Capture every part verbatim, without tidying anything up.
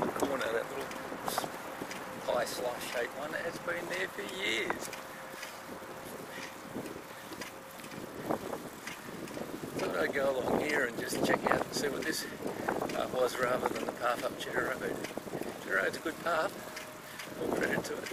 of the corner, that little pie slice shaped one that has been there for years. Thought I'd go along here and just check out and see what this path was rather than the path up Cheddar Road. Cheddar Road's a good path, all credit to it.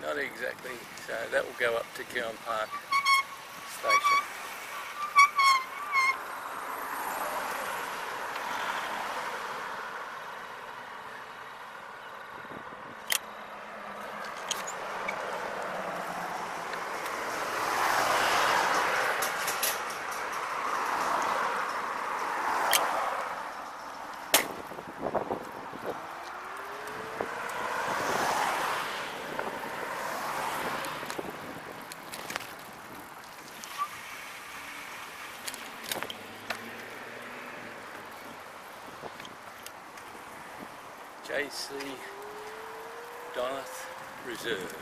Not exactly, so that will go up to Kewin Park Station. J C Doneth Reserve.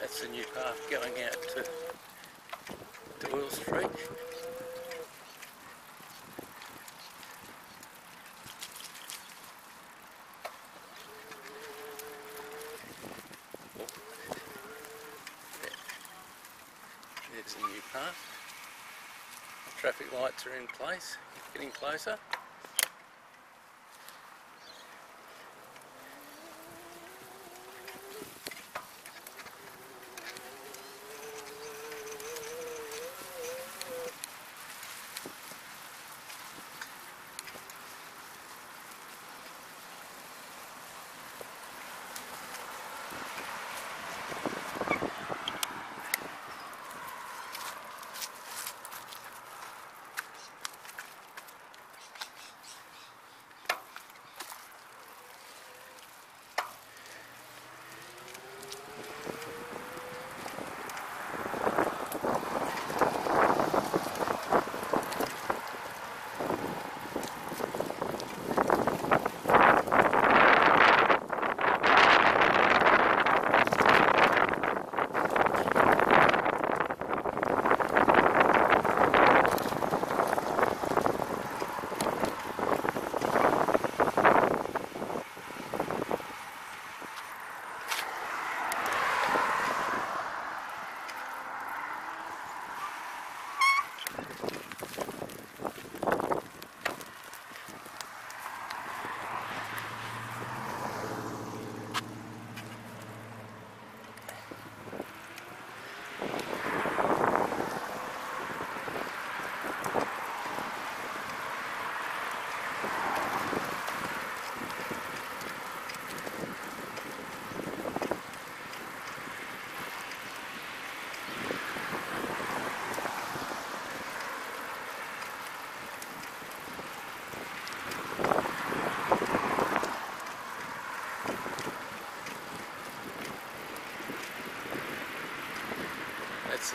That's the new path going out to Doyle Street. There's a new path. The traffic lights are in place, getting closer.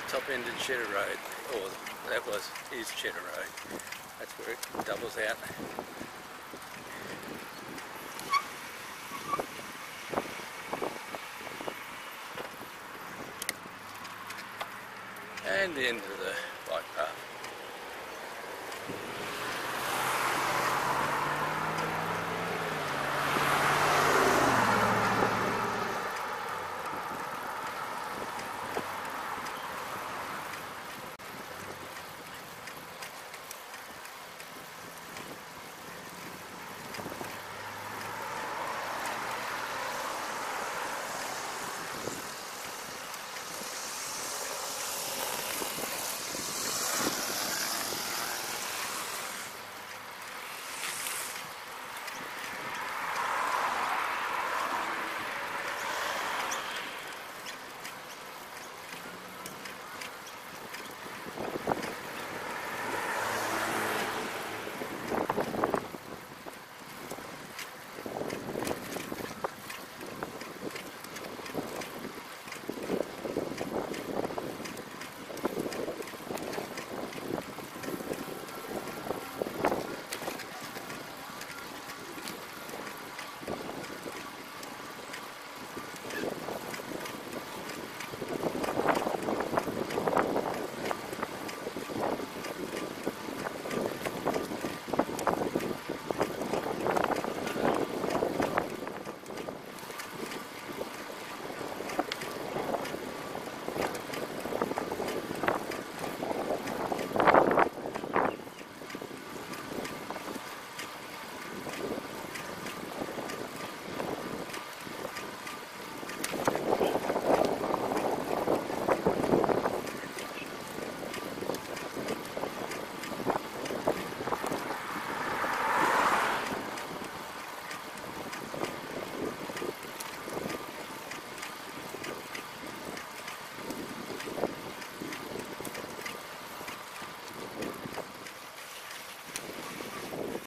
top end of Cheddar Road, or that was, is Cheddar Road. That's where it doubles out. And the end of the